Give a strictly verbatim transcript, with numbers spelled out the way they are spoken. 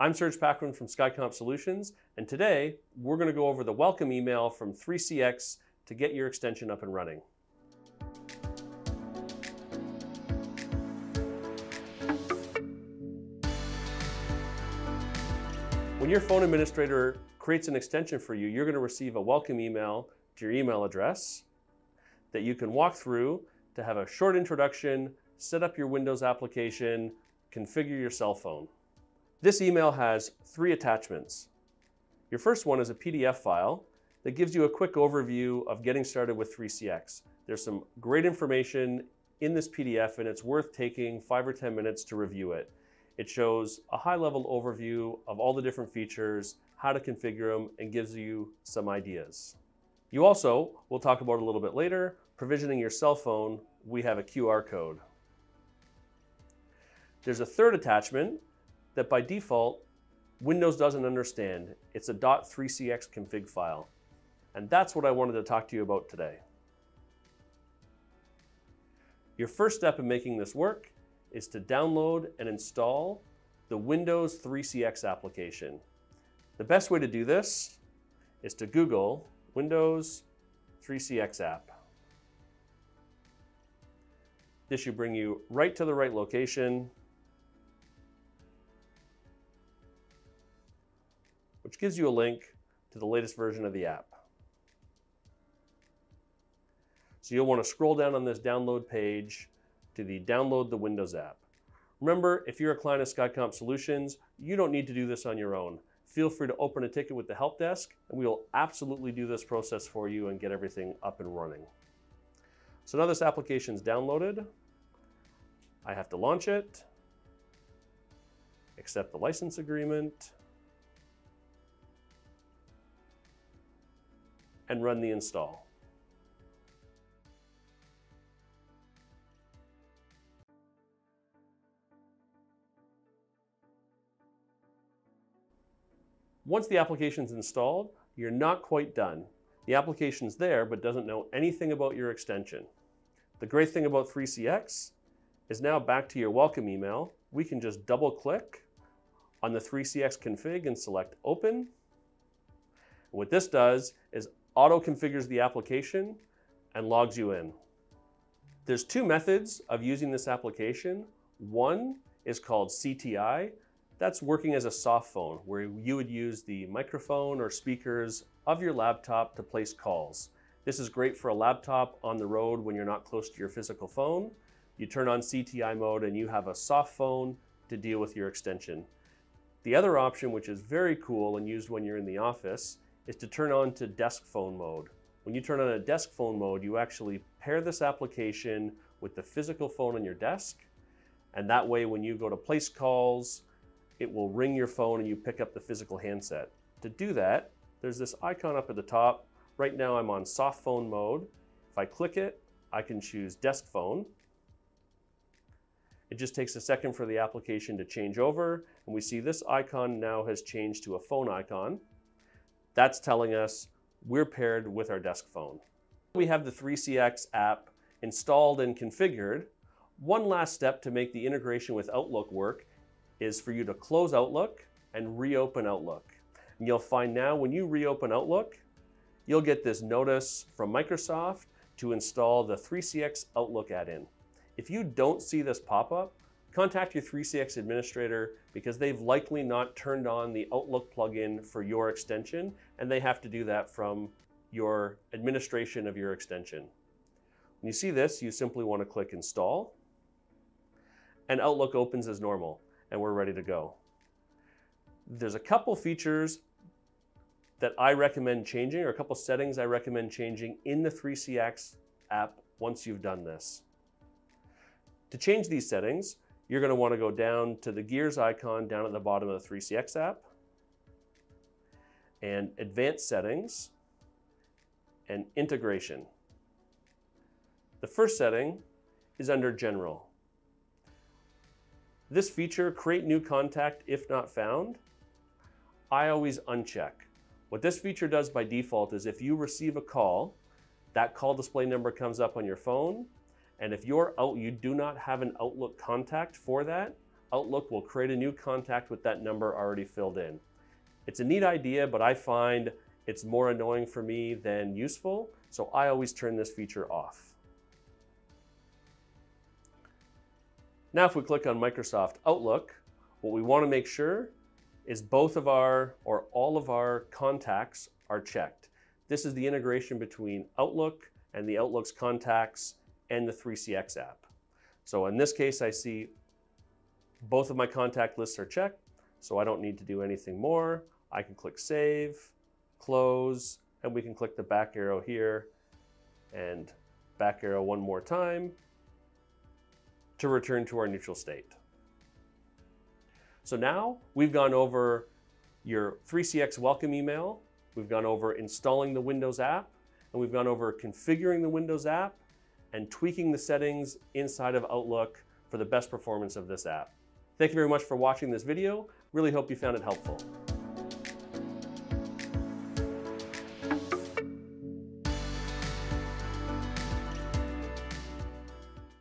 I'm Serge Pacman from Skycomp Solutions, and today we're going to go over the welcome email from three C X to get your extension up and running. When your phone administrator creates an extension for you, you're going to receive a welcome email to your email address that you can walk through to have a short introduction, set up your Windows application, configure your cell phone. This email has three attachments. Your first one is a P D F file that gives you a quick overview of getting started with three C X. There's some great information in this P D F, and it's worth taking five or ten minutes to review it. It shows a high-level overview of all the different features, how to configure them, and gives you some ideas. You also, we'll talk about a little bit later, provisioning your cell phone, we have a Q R code. There's a third attachment that by default, Windows doesn't understand. It's a .three C X config file. And that's what I wanted to talk to you about today. Your first step in making this work is to download and install the Windows three C X application. The best way to do this is to Google Windows three C X app. This should bring you right to the right location, which gives you a link to the latest version of the app. So you'll want to scroll down on this download page to the Download the Windows app. Remember, if you're a client of Skycomp Solutions, you don't need to do this on your own. Feel free to open a ticket with the help desk, and we will absolutely do this process for you and get everything up and running. So now this application's downloaded. I have to launch it, accept the license agreement, and run the install. Once the application's installed, you're not quite done. The application's there, but doesn't know anything about your extension. The great thing about three C X is now back to your welcome email. We can just double click on the three C X config and select open. What this does is auto configures the application and logs you in. There's two methods of using this application. One is called C T I. That's working as a soft phone where you would use the microphone or speakers of your laptop to place calls. This is great for a laptop on the road when you're not close to your physical phone. You turn on C T I mode and you have a soft phone to deal with your extension. The other option, which is very cool and used when you're in the office, is to turn on to desk phone mode. When you turn on a desk phone mode, you actually pair this application with the physical phone on your desk. And that way, when you go to place calls, it will ring your phone and you pick up the physical handset. To do that, there's this icon up at the top. Right now I'm on soft phone mode. If I click it, I can choose desk phone. It just takes a second for the application to change over. And we see this icon now has changed to a phone icon. That's telling us we're paired with our desk phone. We have the three C X app installed and configured. One last step to make the integration with Outlook work is for you to close Outlook and reopen Outlook. And you'll find now when you reopen Outlook, you'll get this notice from Microsoft to install the three C X Outlook add-in. If you don't see this pop-up, contact your three C X administrator because they've likely not turned on the Outlook plugin for your extension, and they have to do that from your administration of your extension. When you see this, you simply want to click Install, and Outlook opens as normal, and we're ready to go. There's a couple features that I recommend changing, or a couple settings I recommend changing in the three C X app once you've done this. To change these settings, you're going to want to go down to the gears icon down at the bottom of the three C X app and advanced settings and integration. The first setting is under general. This feature, create new contact if not found, I always uncheck. What this feature does by default is if you receive a call, that call display number comes up on your phone. And if you're out, you do not have an Outlook contact for that, Outlook will create a new contact with that number already filled in. It's a neat idea, but I find it's more annoying for me than useful, so I always turn this feature off. Now if we click on Microsoft Outlook, what we want to make sure is both of our, or all of our contacts are checked. This is the integration between Outlook and the Outlook's contacts and the three C X app. So in this case, I see both of my contact lists are checked, so I don't need to do anything more. I can click Save, Close, and we can click the back arrow here and back arrow one more time to return to our neutral state. So now we've gone over your three C X welcome email, we've gone over installing the Windows app, and we've gone over configuring the Windows app and tweaking the settings inside of Outlook for the best performance of this app. Thank you very much for watching this video. Really hope you found it helpful.